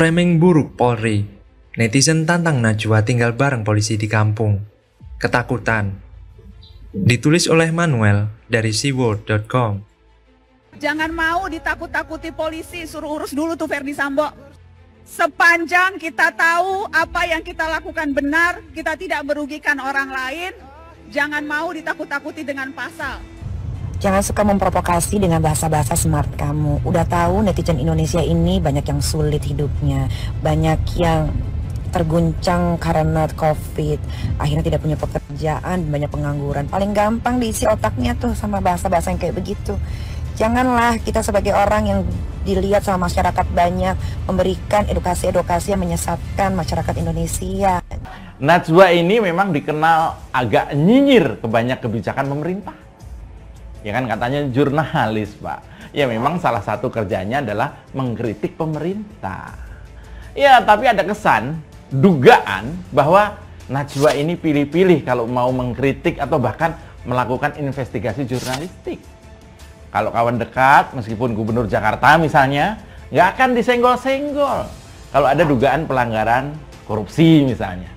Framing buruk Polri, netizen tantang Najwa tinggal bareng polisi di kampung. Ketakutan. Ditulis oleh Manuel dari seaworld.com. Jangan mau ditakut-takuti polisi, suruh urus dulu tuh Ferdi Sambo. Sepanjang kita tahu apa yang kita lakukan benar, kita tidak merugikan orang lain, jangan mau ditakut-takuti dengan pasal. Jangan suka memprovokasi dengan bahasa-bahasa smart kamu. Udah tahu netizen Indonesia ini banyak yang sulit hidupnya, banyak yang terguncang karena COVID, akhirnya tidak punya pekerjaan, banyak pengangguran. Paling gampang diisi otaknya tuh sama bahasa-bahasa yang kayak begitu. Janganlah kita sebagai orang yang dilihat sama masyarakat banyak memberikan edukasi-edukasi yang menyesatkan masyarakat Indonesia. Najwa ini memang dikenal agak nyinyir ke banyak kebijakan pemerintah. Ya kan, katanya jurnalis, Pak. Ya memang salah satu kerjanya adalah mengkritik pemerintah. Ya, tapi ada kesan, dugaan bahwa Najwa ini pilih-pilih kalau mau mengkritik atau bahkan melakukan investigasi jurnalistik. Kalau kawan dekat, meskipun Gubernur Jakarta misalnya, nggak akan disenggol-senggol kalau ada dugaan pelanggaran korupsi misalnya.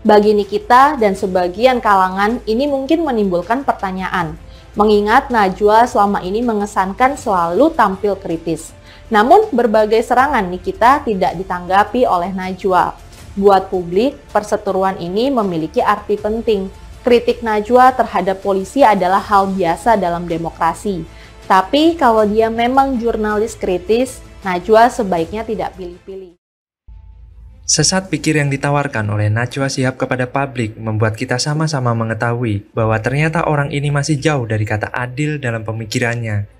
Bagi Nikita dan sebagian kalangan, ini mungkin menimbulkan pertanyaan, mengingat Najwa selama ini mengesankan selalu tampil kritis. Namun, berbagai serangan Nikita tidak ditanggapi oleh Najwa. Buat publik, perseteruan ini memiliki arti penting. Kritik Najwa terhadap polisi adalah hal biasa dalam demokrasi. Tapi, kalau dia memang jurnalis kritis, Najwa sebaiknya tidak pilih-pilih. Sesat pikir yang ditawarkan oleh Najwa Shihab kepada publik membuat kita sama-sama mengetahui bahwa ternyata orang ini masih jauh dari kata adil dalam pemikirannya.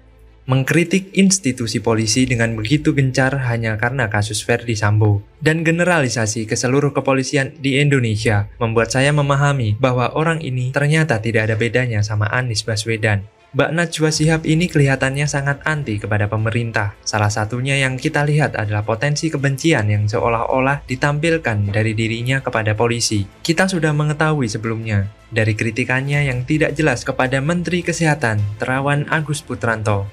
Mengkritik institusi polisi dengan begitu gencar hanya karena kasus Ferdi Sambo. Dan generalisasi ke seluruh kepolisian di Indonesia membuat saya memahami bahwa orang ini ternyata tidak ada bedanya sama Anies Baswedan. Mbak Najwa Shihab ini kelihatannya sangat anti kepada pemerintah. Salah satunya yang kita lihat adalah potensi kebencian yang seolah-olah ditampilkan dari dirinya kepada polisi. Kita sudah mengetahui sebelumnya dari kritikannya yang tidak jelas kepada Menteri Kesehatan Terawan Agus Putranto.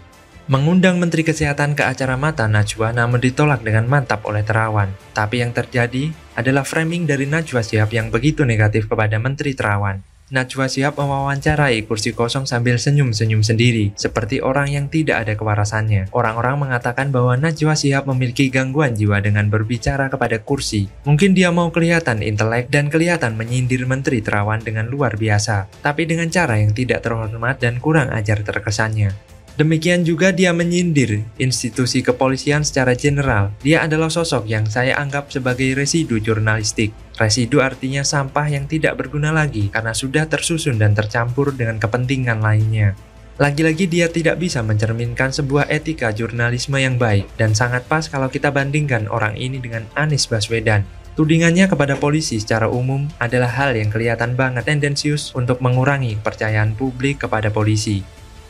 Mengundang Menteri Kesehatan ke acara mata Najwa namun ditolak dengan mantap oleh Terawan. Tapi yang terjadi adalah framing dari Najwa Shihab yang begitu negatif kepada Menteri Terawan. Najwa Shihab mewawancarai kursi kosong sambil senyum-senyum sendiri, seperti orang yang tidak ada kewarasannya. Orang-orang mengatakan bahwa Najwa Shihab memiliki gangguan jiwa dengan berbicara kepada kursi. Mungkin dia mau kelihatan intelek dan kelihatan menyindir Menteri Terawan dengan luar biasa, tapi dengan cara yang tidak terhormat dan kurang ajar terkesannya. Demikian juga dia menyindir institusi kepolisian secara general. Dia adalah sosok yang saya anggap sebagai residu jurnalistik. Residu artinya sampah yang tidak berguna lagi karena sudah tersusun dan tercampur dengan kepentingan lainnya. Lagi-lagi dia tidak bisa mencerminkan sebuah etika jurnalisme yang baik dan sangat pas kalau kita bandingkan orang ini dengan Anies Baswedan. Tudingannya kepada polisi secara umum adalah hal yang kelihatan banget tendensius untuk mengurangi kepercayaan publik kepada polisi.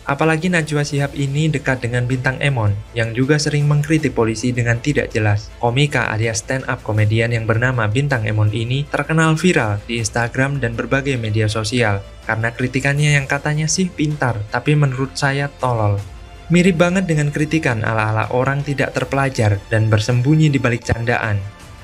Apalagi Najwa Shihab ini dekat dengan Bintang Emon, yang juga sering mengkritik polisi dengan tidak jelas. Komika alias stand-up komedian yang bernama Bintang Emon ini terkenal viral di Instagram dan berbagai media sosial, karena kritikannya yang katanya sih pintar, tapi menurut saya tolol. Mirip banget dengan kritikan ala-ala orang tidak terpelajar dan bersembunyi di balik candaan.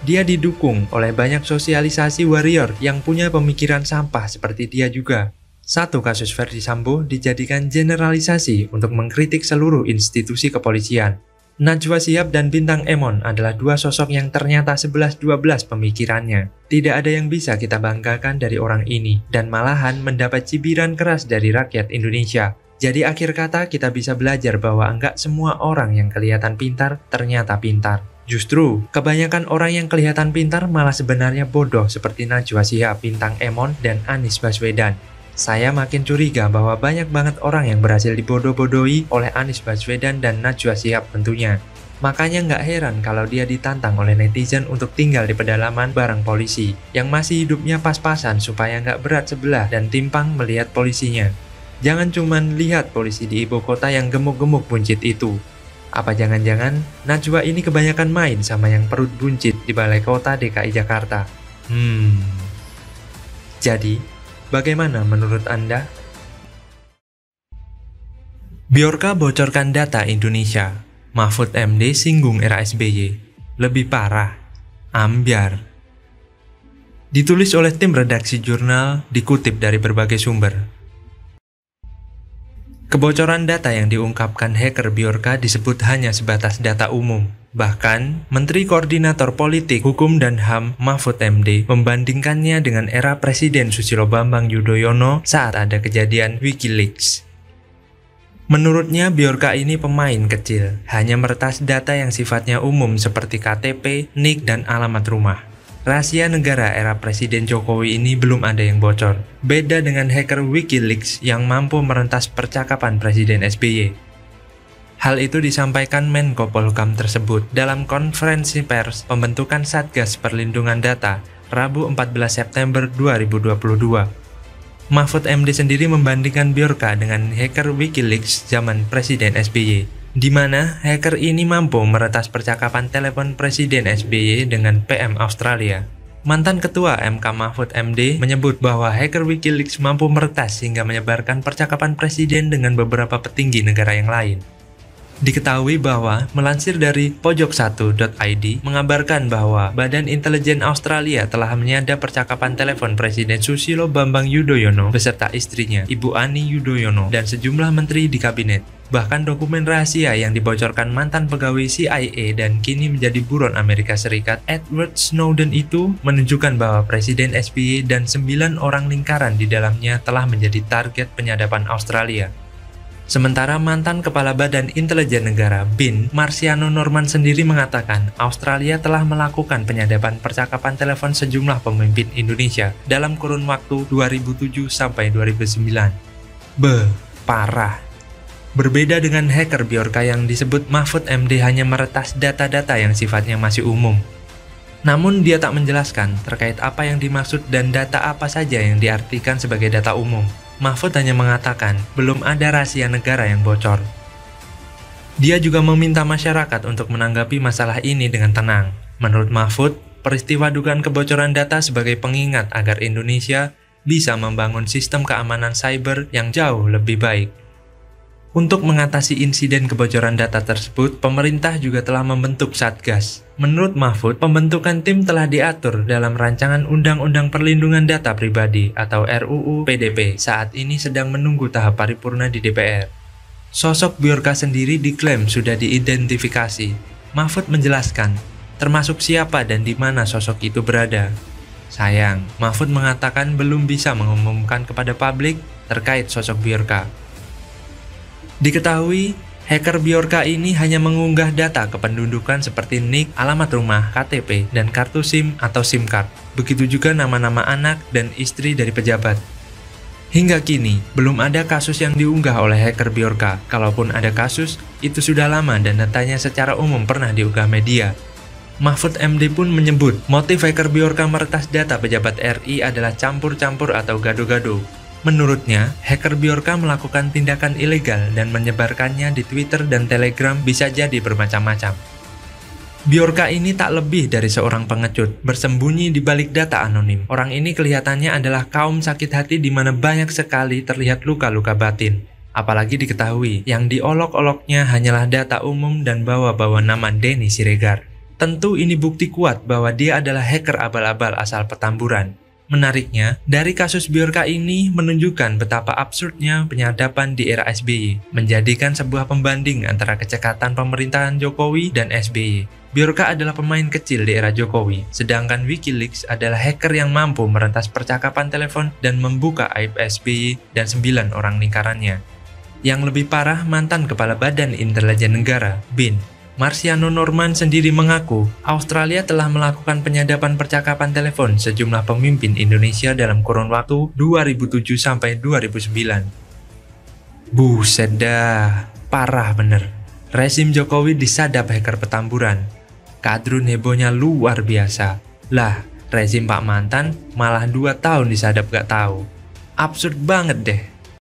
Dia didukung oleh banyak sosialisasi warrior yang punya pemikiran sampah seperti dia juga. Satu kasus Ferdi Sambo dijadikan generalisasi untuk mengkritik seluruh institusi kepolisian. Najwa Shihab dan Bintang Emon adalah dua sosok yang ternyata 11-12 pemikirannya. Tidak ada yang bisa kita banggakan dari orang ini, dan malahan mendapat cibiran keras dari rakyat Indonesia. Jadi akhir kata kita bisa belajar bahwa enggak semua orang yang kelihatan pintar ternyata pintar. Justru, kebanyakan orang yang kelihatan pintar malah sebenarnya bodoh seperti Najwa Shihab, Bintang Emon, dan Anies Baswedan. Saya makin curiga bahwa banyak banget orang yang berhasil dibodoh-bodohi oleh Anies Baswedan dan Najwa Shihab tentunya. Makanya nggak heran kalau dia ditantang oleh netizen untuk tinggal di pedalaman bareng polisi, yang masih hidupnya pas-pasan supaya nggak berat sebelah dan timpang melihat polisinya. Jangan cuman lihat polisi di ibu kota yang gemuk-gemuk buncit itu. Apa jangan-jangan Najwa ini kebanyakan main sama yang perut buncit di Balai Kota DKI Jakarta? Jadi, bagaimana menurut Anda? Bjorka bocorkan data Indonesia, Mahfud MD singgung era SBY. Lebih parah, ambyar. Ditulis oleh tim redaksi jurnal, dikutip dari berbagai sumber. Kebocoran data yang diungkapkan hacker Bjorka disebut hanya sebatas data umum. Bahkan, Menteri Koordinator Politik, Hukum dan HAM Mahfud MD membandingkannya dengan era Presiden Susilo Bambang Yudhoyono saat ada kejadian WikiLeaks. Menurutnya, Bjorka ini pemain kecil, hanya meretas data yang sifatnya umum seperti KTP, NIK, dan alamat rumah. Rahasia negara era Presiden Jokowi ini belum ada yang bocor. Beda dengan hacker WikiLeaks yang mampu merentas percakapan Presiden SBY. Hal itu disampaikan Menko Polhukam tersebut dalam konferensi pers pembentukan Satgas Perlindungan Data, Rabu 14 September 2022. Mahfud MD sendiri membandingkan Bjorka dengan hacker WikiLeaks zaman Presiden SBY, di mana hacker ini mampu meretas percakapan telepon Presiden SBY dengan PM Australia. Mantan Ketua MK Mahfud MD menyebut bahwa hacker WikiLeaks mampu meretas hingga menyebarkan percakapan Presiden dengan beberapa petinggi negara yang lain. Diketahui bahwa, melansir dari pojok1.id, mengabarkan bahwa Badan Intelijen Australia telah menyadap percakapan telepon Presiden Susilo Bambang Yudhoyono beserta istrinya, Ibu Ani Yudhoyono, dan sejumlah menteri di kabinet. Bahkan dokumen rahasia yang dibocorkan mantan pegawai CIA dan kini menjadi buron Amerika Serikat Edward Snowden itu menunjukkan bahwa Presiden SBY dan 9 orang lingkaran di dalamnya telah menjadi target penyadapan Australia. Sementara mantan Kepala Badan Intelijen Negara BIN, Marciano Norman sendiri mengatakan Australia telah melakukan penyadapan percakapan telepon sejumlah pemimpin Indonesia dalam kurun waktu 2007 sampai 2009. Parah. Berbeda dengan hacker Bjorka yang disebut Mahfud MD hanya meretas data-data yang sifatnya masih umum. Namun dia tak menjelaskan terkait apa yang dimaksud dan data apa saja yang diartikan sebagai data umum. Mahfud hanya mengatakan belum ada rahasia negara yang bocor. Dia juga meminta masyarakat untuk menanggapi masalah ini dengan tenang. Menurut Mahfud, peristiwa dugaan kebocoran data sebagai pengingat agar Indonesia bisa membangun sistem keamanan siber yang jauh lebih baik. Untuk mengatasi insiden kebocoran data tersebut, pemerintah juga telah membentuk Satgas. Menurut Mahfud, pembentukan tim telah diatur dalam rancangan Undang-Undang Perlindungan Data Pribadi atau RUU PDP, saat ini sedang menunggu tahap paripurna di DPR. Sosok Bjorka sendiri diklaim sudah diidentifikasi. Mahfud menjelaskan, termasuk siapa dan di mana sosok itu berada. Sayang, Mahfud mengatakan belum bisa mengumumkan kepada publik terkait sosok Bjorka. Diketahui, hacker Bjorka ini hanya mengunggah data kependudukan seperti NIK, alamat rumah, KTP, dan kartu SIM atau SIM card. Begitu juga nama-nama anak dan istri dari pejabat. Hingga kini, belum ada kasus yang diunggah oleh hacker Bjorka. Kalaupun ada kasus, itu sudah lama dan datanya secara umum pernah diunggah media. Mahfud MD pun menyebut, motif hacker Bjorka meretas data pejabat RI adalah campur-campur atau gado-gado. Menurutnya, hacker Bjorka melakukan tindakan ilegal dan menyebarkannya di Twitter dan Telegram bisa jadi bermacam-macam. Bjorka ini tak lebih dari seorang pengecut, bersembunyi di balik data anonim. Orang ini kelihatannya adalah kaum sakit hati di mana banyak sekali terlihat luka-luka batin. Apalagi diketahui, yang diolok-oloknya hanyalah data umum dan bawa-bawa nama Deni Siregar. Tentu ini bukti kuat bahwa dia adalah hacker abal-abal asal Petamburan. Menariknya, dari kasus Bjorka ini menunjukkan betapa absurdnya penyadapan di era SBY, menjadikan sebuah pembanding antara kecekatan pemerintahan Jokowi dan SBY. Bjorka adalah pemain kecil di era Jokowi, sedangkan WikiLeaks adalah hacker yang mampu merentas percakapan telepon dan membuka aib SBY dan 9 orang lingkarannya. Yang lebih parah, mantan Kepala Badan Intelijen Negara, BIN, Marciano Norman sendiri mengaku Australia telah melakukan penyadapan percakapan telepon sejumlah pemimpin Indonesia dalam kurun waktu 2007 sampai 2009. Buset dah, parah bener. Rezim Jokowi disadap hacker Petamburan. Kadrun hebohnya luar biasa. Lah, rezim Pak Mantan malah 2 tahun disadap gak tahu. Absurd banget deh.